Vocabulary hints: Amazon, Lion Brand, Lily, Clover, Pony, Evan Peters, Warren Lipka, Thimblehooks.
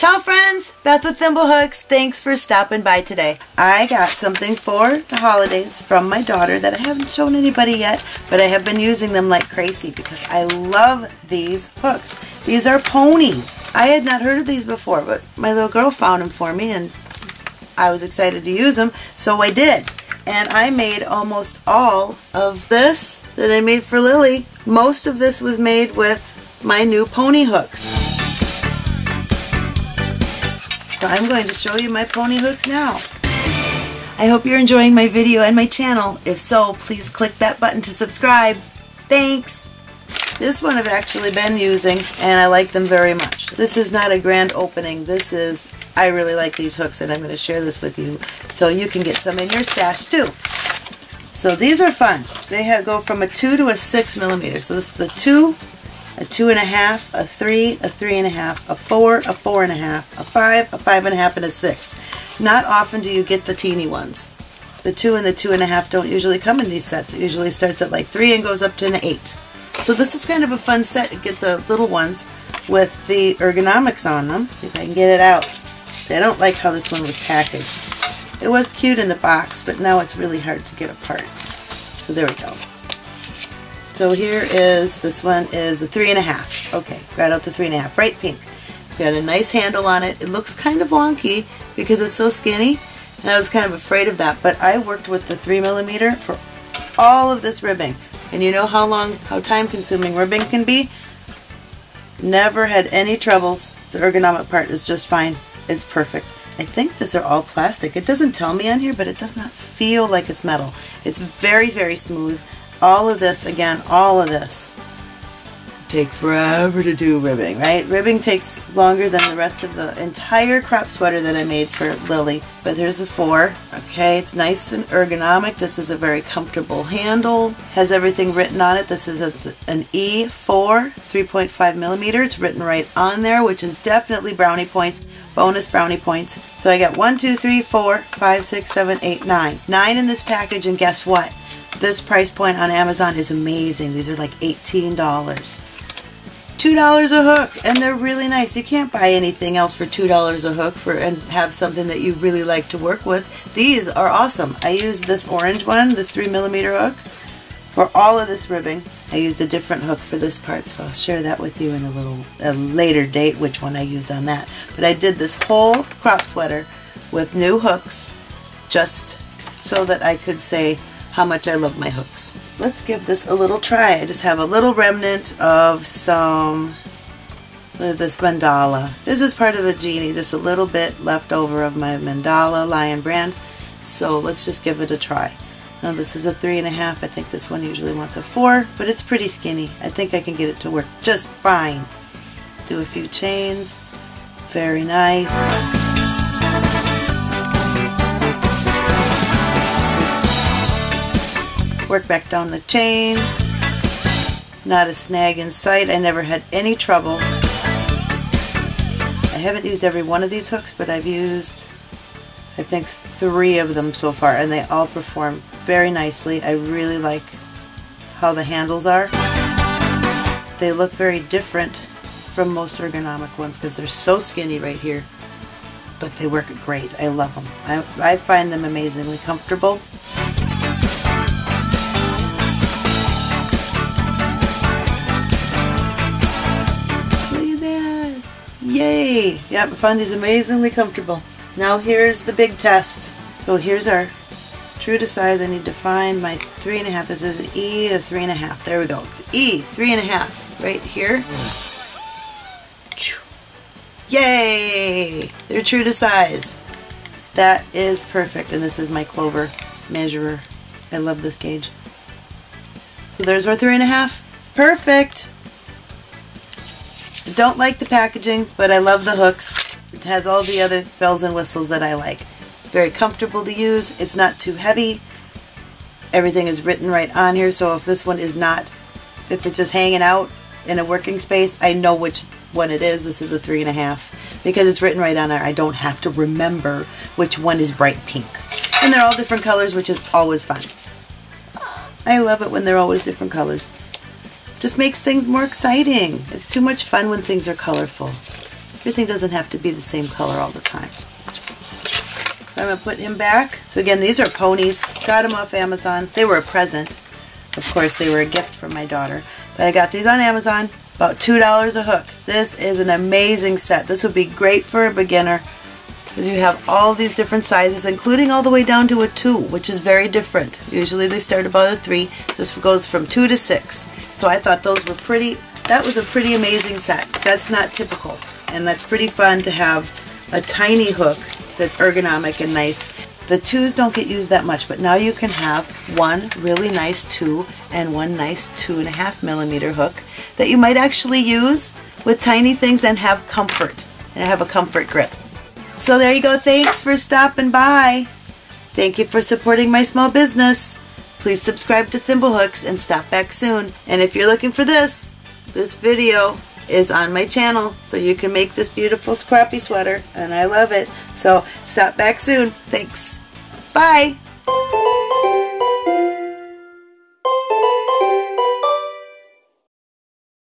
Ciao, friends. That's with Thimblehooks. Thanks for stopping by today. I got something for the holidays from my daughter that I haven't shown anybody yet, but I have been using them like crazy because I love these hooks. These are ponies. I had not heard of these before, but my little girl found them for me, and I was excited to use them, so I did. And I made almost all of this that I made for Lily. Most of this was made with my new pony hooks. So I'm going to show you my pony hooks now. I hope you're enjoying my video and my channel. If so, please click that button to subscribe. Thanks! This one I've actually been using, and I like them very much. This is not a grand opening. This is, I really like these hooks, and I'm going to share this with you so you can get some in your stash too. So these are fun. They go from a 2 to a 6 millimeter. So this is a 2. A 2.5, a 3, a 3.5, a 4, a 4.5, a 5, a 5.5, and a 6. Not often do you get the teeny ones. The 2 and the 2.5 don't usually come in these sets. It usually starts at like 3 and goes up to an 8. So this is kind of a fun set. You get the little ones with the ergonomics on them. If I can get it out. I don't like how this one was packaged. It was cute in the box, but now it's really hard to get apart. So there we go. So here is, this one is a 3.5. Okay, right out the 3.5, bright pink. It's got a nice handle on it. It looks kind of wonky because it's so skinny, and I was kind of afraid of that, but I worked with the 3 millimeter for all of this ribbing. And you know how time-consuming ribbing can be? Never had any troubles. The ergonomic part is just fine. It's perfect. I think these are all plastic. It doesn't tell me on here, but it does not feel like it's metal. It's very, very smooth. All of this, again, all of this, take forever to do ribbing, right? Ribbing takes longer than the rest of the entire crop sweater that I made for Lily. But there's the 4. Okay, it's nice and ergonomic. This is a very comfortable handle. Has everything written on it. This is an E4, 3.5 millimeter. It's written right on there, which is definitely brownie points, bonus brownie points. So I got 1, 2, 3, 4, 5, 6, 7, 8, 9. 9 in this package, and guess what? This price point on Amazon is amazing. These are like $18. $2 a hook, and they're really nice. You can't buy anything else for $2 a hook and have something that you really like to work with. These are awesome. I used this orange one, this 3 millimeter hook, for all of this ribbing. I used a different hook for this part, so I'll share that with you in a later date, which one I used on that. But I did this whole crop sweater with new hooks, just so that I could say how much I love my hooks. Let's give this a little try. I just have a little remnant of some of this mandala. This is part of the genie, just a little bit left over of my mandala Lion Brand. So let's just give it a try. Now this is a 3.5. I think this one usually wants a 4, but it's pretty skinny. I think I can get it to work just fine. Do a few chains. Very nice. Work back down the chain. Not a snag in sight. I never had any trouble. I haven't used every one of these hooks, but I've used, I think, 3 of them so far, and they all perform very nicely. I really like how the handles are. They look very different from most ergonomic ones because they're so skinny right here, but they work great. I love them. I find them amazingly comfortable. Yay! Yep, I found these amazingly comfortable. Now here's the big test. So here's our true to size. I need to find my 3.5. This is an E to 3.5. There we go. The E, 3.5, right here. Yay! They're true to size. That is perfect. And this is my Clover measurer. I love this gauge. So there's our 3.5. Perfect! I don't like the packaging, but I love the hooks. It has all the other bells and whistles that I like. Very comfortable to use. It's not too heavy. Everything is written right on here, so if this one is not, if it's just hanging out in a working space, I know which one it is. This is a 3.5 because it's written right on there. I don't have to remember which one is bright pink. And they're all different colors, which is always fun. I love it when they're always different colors. Just makes things more exciting. It's too much fun when things are colorful. Everything doesn't have to be the same color all the time. So I'm going to put him back. So again, these are ponies. Got them off Amazon. They were a present. Of course, they were a gift from my daughter. But I got these on Amazon, about $2 a hook. This is an amazing set. This would be great for a beginner because you have all these different sizes, including all the way down to a 2, which is very different. Usually they start about a 3. This goes from 2 to 6. So I thought those were pretty, that was a pretty amazing set. That's not typical, and that's pretty fun to have a tiny hook that's ergonomic and nice. The 2s don't get used that much, but now you can have one really nice 2 and one nice 2.5 millimeter hook that you might actually use with tiny things and have comfort, and have a comfort grip. So there you go. Thanks for stopping by. Thank you for supporting my small business. Please subscribe to Thimblehooks and stop back soon. And if you're looking for this, this video is on my channel, so you can make this beautiful scrappy sweater, and I love it. So stop back soon. Thanks. Bye.